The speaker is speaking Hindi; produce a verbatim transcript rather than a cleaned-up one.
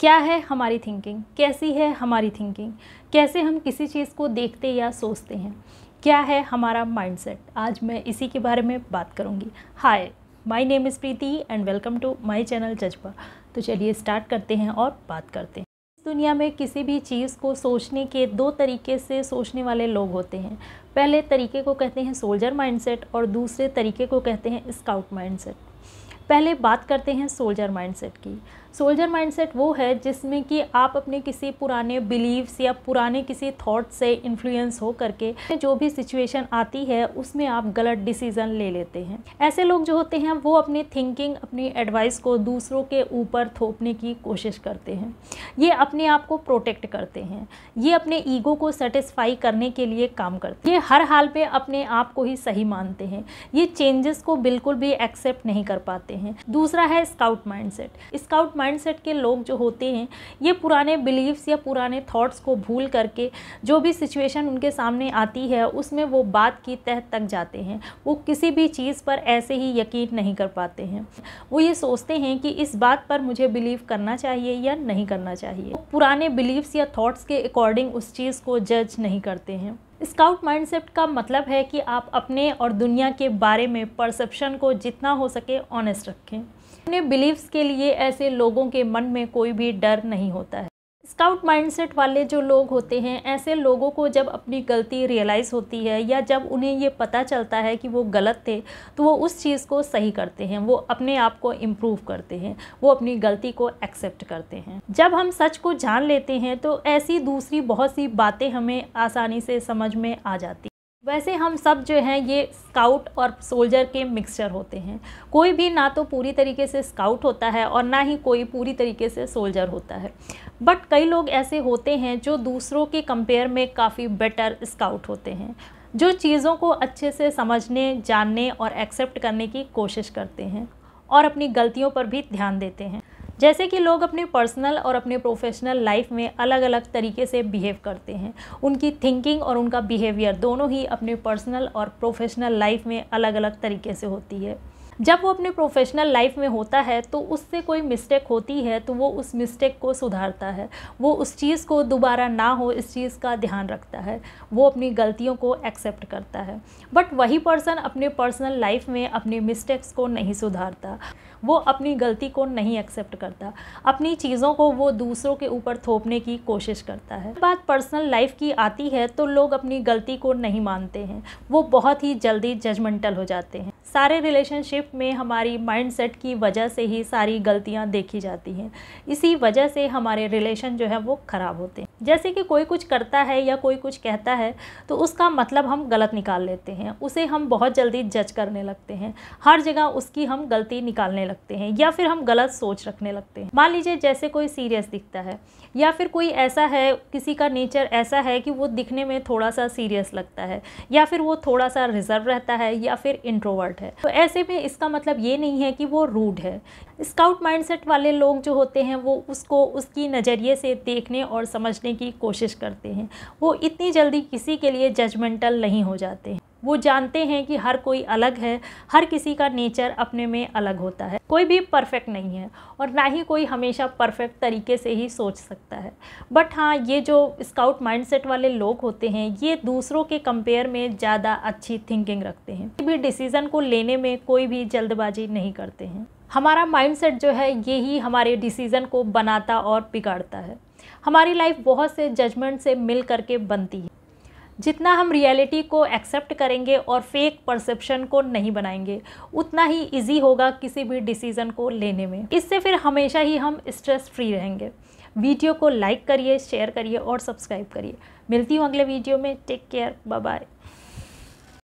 क्या है हमारी थिंकिंग, कैसी है हमारी थिंकिंग, कैसे हम किसी चीज़ को देखते या सोचते हैं, क्या है हमारा माइंडसेट। आज मैं इसी के बारे में बात करूंगी। Hi, my name is Preeti and welcome to my channel Jazba. तो चलिए स्टार्ट करते हैं और बात करते हैं। इस दुनिया में किसी भी चीज़ को सोचने के दो तरीके से सोचने वाले लोग होते हैं। पहले तरीके को कहते हैं सोल्जर माइंडसेट और दूसरे तरीके को कहते हैं स्काउट माइंडसेट। पहले बात करते हैं सोल्जर माइंडसेट की। सोल्जर माइंडसेट वो है जिसमें कि आप अपने किसी पुराने बिलीव्स या पुराने किसी थॉट से इन्फ्लुएंस हो करके जो भी सिचुएशन आती है उसमें आप गलत डिसीज़न ले लेते हैं। ऐसे लोग जो होते हैं वो अपनी थिंकिंग, अपनी एडवाइस को दूसरों के ऊपर थोपने की कोशिश करते हैं। ये अपने आप को प्रोटेक्ट करते हैं, ये अपने ईगो को सेटिस्फाई करने के लिए काम करते हैं, ये हर हाल पर अपने आप को ही सही मानते हैं, ये चेंजेस को बिल्कुल भी एक्सेप्ट नहीं कर पाते हैं। दूसरा है स्काउट माइंडसेट। स्काउट माइंडसेट के लोग जो होते हैं ये पुराने बिलीव्स या पुराने थॉट्स को भूल करके जो भी सिचुएशन उनके सामने आती है उसमें वो बात की तह तक जाते हैं। वो किसी भी चीज़ पर ऐसे ही यकीन नहीं कर पाते हैं। वो ये सोचते हैं कि इस बात पर मुझे बिलीव करना चाहिए या नहीं करना चाहिए। वो पुराने बिलीव्स या थॉट्स के अकॉर्डिंग उस चीज़ को जज नहीं करते हैं। स्काउट माइंडसेट का मतलब है कि आप अपने और दुनिया के बारे में परसेप्शन को जितना हो सके ऑनेस्ट रखें। अपने बिलीव्स के लिए ऐसे लोगों के मन में कोई भी डर नहीं होता है। स्काउट माइंडसेट वाले जो लोग होते हैं ऐसे लोगों को जब अपनी गलती रियलाइज़ होती है या जब उन्हें ये पता चलता है कि वो गलत थे तो वो उस चीज़ को सही करते हैं। वो अपने आप को इम्प्रूव करते हैं, वो अपनी गलती को एक्सेप्ट करते हैं। जब हम सच को जान लेते हैं तो ऐसी दूसरी बहुत सी बातें हमें आसानी से समझ में आ जाती हैं। वैसे हम सब जो हैं ये स्काउट और सोल्जर के मिक्सचर होते हैं। कोई भी ना तो पूरी तरीके से स्काउट होता है और ना ही कोई पूरी तरीके से सोल्जर होता है। बट कई लोग ऐसे होते हैं जो दूसरों के कंपेयर में काफ़ी बेटर स्काउट होते हैं, जो चीज़ों को अच्छे से समझने, जानने और एक्सेप्ट करने की कोशिश करते हैं और अपनी गलतियों पर भी ध्यान देते हैं। जैसे कि लोग अपने पर्सनल और अपने प्रोफेशनल लाइफ में अलग अलग तरीके से बिहेव करते हैं। उनकी थिंकिंग और उनका बिहेवियर दोनों ही अपने पर्सनल और प्रोफेशनल लाइफ में अलग अलग तरीके से होती है। जब वो अपने प्रोफेशनल लाइफ में होता है तो उससे कोई मिस्टेक होती है तो वो उस मिस्टेक को सुधारता है, वो उस चीज़ को दोबारा ना हो इस चीज़ का ध्यान रखता है, वो अपनी गलतियों को एक्सेप्ट करता है। बट वही पर्सन अपने पर्सनल लाइफ में अपने मिस्टेक्स को नहीं सुधारता, वो अपनी गलती को नहीं एक्सेप्ट करता, अपनी चीज़ों को वो दूसरों के ऊपर थोपने की कोशिश करता है। बात पर्सनल लाइफ की आती है तो लोग अपनी गलती को नहीं मानते हैं, वो बहुत ही जल्दी जजमेंटल हो जाते हैं। सारे रिलेशनशिप में हमारी माइंडसेट की वजह से ही सारी गलतियां देखी जाती हैं। इसी वजह से हमारे रिलेशन जो है वो ख़राब होते हैं। जैसे कि कोई कुछ करता है या कोई कुछ कहता है तो उसका मतलब हम गलत निकाल लेते हैं, उसे हम बहुत जल्दी जज करने लगते हैं, हर जगह उसकी हम गलती निकालने लगते हैं या फिर हम गलत सोच रखने लगते हैं। मान लीजिए जैसे कोई सीरियस दिखता है या फिर कोई ऐसा है, किसी का नेचर ऐसा है कि वो दिखने में थोड़ा सा सीरियस लगता है या फिर वो थोड़ा सा रिजर्व रहता है या फिर इंट्रोवर्ट है, तो ऐसे में इसका मतलब ये नहीं है कि वो रूड है। स्काउट माइंडसेट वाले लोग जो होते हैं वो उसको उसकी नज़रिए से देखने और समझने की कोशिश करते हैं। वो इतनी जल्दी किसी के लिए जजमेंटल नहीं हो जाते हैं। वो जानते हैं कि हर कोई अलग है, हर किसी का नेचर अपने में अलग होता है, कोई भी परफेक्ट नहीं है और ना ही कोई हमेशा परफेक्ट तरीके से ही सोच सकता है। बट हाँ, ये जो स्काउट माइंडसेट वाले लोग होते हैं ये दूसरों के कंपेयर में ज़्यादा अच्छी थिंकिंग रखते हैं, कोई भी डिसीज़न को लेने में कोई भी जल्दबाजी नहीं करते हैं। हमारा माइंडसेट जो है यही हमारे डिसीज़न को बनाता और बिगाड़ता है। हमारी लाइफ बहुत से जजमेंट से मिल करके बनती है। जितना हम रियलिटी को एक्सेप्ट करेंगे और फेक परसेप्शन को नहीं बनाएंगे उतना ही इजी होगा किसी भी डिसीज़न को लेने में। इससे फिर हमेशा ही हम स्ट्रेस फ्री रहेंगे। वीडियो को लाइक करिए, शेयर करिए और सब्सक्राइब करिए। मिलती हूँ अगले वीडियो में। Take care, bye bye.